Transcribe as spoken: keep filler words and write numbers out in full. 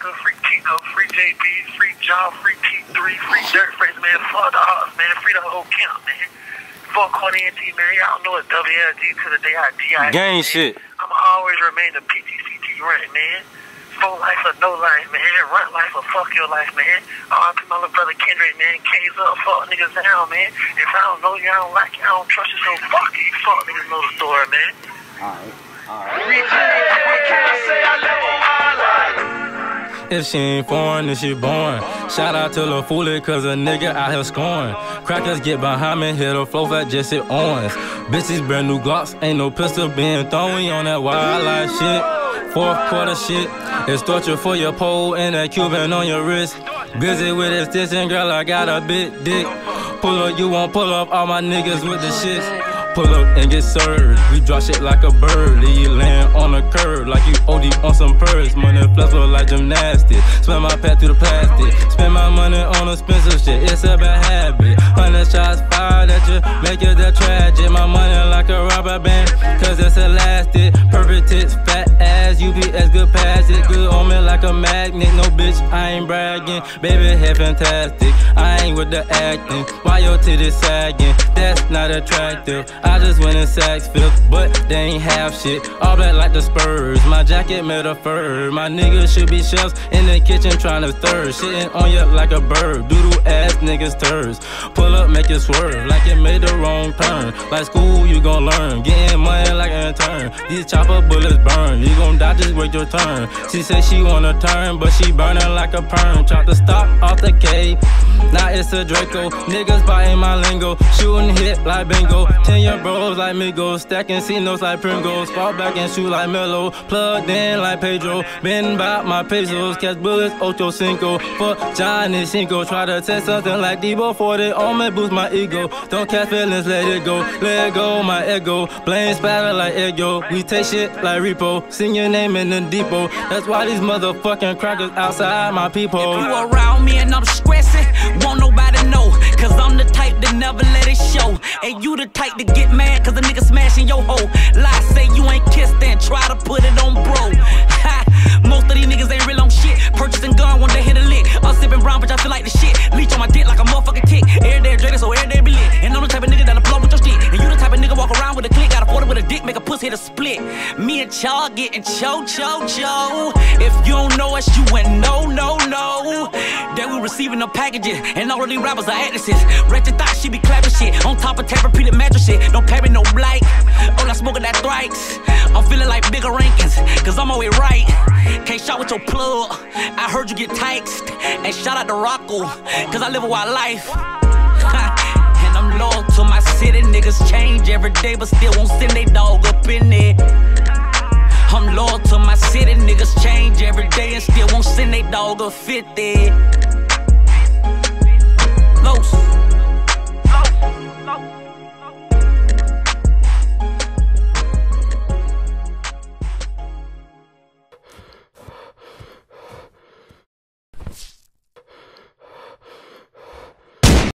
America, free Tito, free J B, free John, free T three, free Dirtface, man, fuck the house, man, free the whole camp, man. Fuck Corny and T, man, y'all know it's W L G to the day I die. Gang shit. I'ma always remain the P T C T rant, man. Full life or no life, man. Run life or fuck your life, man. R I P my little brother Kendrick, man. K's up, fuck niggas down, man. If I don't know you, I don't like you, I don't trust you, so fuck you. Fuck niggas know the story, man. Alright, alright. If she ain't foreign, then she born. Shout out to La Fooley, cause a nigga out here scoring. Crackers get behind me, hit a flow fat, just hit orange. Bitches brand new Glocks, ain't no pistol being thrown on that wildlife shit. Fourth quarter shit, it's torture for your pole and that Cuban on your wrist. Busy with extension, girl, I got a big dick. Pull up, you won't pull up, all my niggas with the shits. Pull up and get served, we drop shit like a bird. Leave you land on a curb, like you O D on some purse. Money flexible like gymnastics, spend my pad through the plastic. Spend my money on expensive shit, it's a bad habit. Hundred shots fired at you, make it that tragic. My money like a rubber band, cause it's elastic. Perfect tits, fat ass, U B S, good pass it. Good on me like a magnet, no bitch, I ain't bragging. Baby, head fantastic, I ain't with the acting. Why your titties sagging? That's not attractive. I just went in Saks Fifth, but they ain't half shit. All black like the Spurs, my jacket made of fur. My niggas should be chefs in the kitchen trying to third. Shitting on you like a bird, doodle ass niggas turds. Pull up, make it swerve, like it made the wrong turn. Like school, you gon' learn, getting money like an intern. These chopper bullets burn, you gon' die, just wait your turn. She said she wanna turn, but she burning like a perm. Tried to stop off the K, now it's a Draco. Niggas biting my lingo, shooting hit like bingo. Ten your bros like Migos, stacking C-notes like Pringles. Fall back and shoot like Melo, plugged in like Pedro. Been by my pesos, catch bullets, Ocho Cinco. Fuck Johnny Cinco, try to test something like Debo forty. On me boost my ego, don't catch feelings, let it go. Let go my ego, blame spatter like ego. We take shit like repo, sing your name in the depot. That's why these motherfucking crackers outside my people. If you around me and I'm stressing, won't nobody know. Cause I'm the type that never let it show. And you the type to get mad cause a nigga smashing your hoe. Lie, say you ain't kissed and try to put it on bro. Ha, most of these niggas ain't real on shit. Purchasing gun when they hit a lick. I'm sipping brown but I feel like the shit. Leech on my dick like a motherfucking tick. Every day dreaded so every day be lit. And I'm the type of nigga that'll blow with your stick. And you the type of nigga walk around with a click. Got a forty with a dick, make a pussy hit a split. Me and y'all getting cho cho cho. If you don't know us, you ain't no no no. That we receiving the packages. And all of these rappers are actresses. Ratchet thought she be clapping shit. On top of therapeutic mattress shit. Don't parry no blight. All I smoking that thrice. I'm feeling like bigger rankings. Cause I'm always right. Can't shout with your plug. I heard you get taxed. And shout out to Rocco. Cause I live a wild life. And I'm loyal to my city. Niggas change every day, but still won't send they dog up in there. I'm loyal to my city. Niggas change every day and still won't send they dog up fifty. Loose.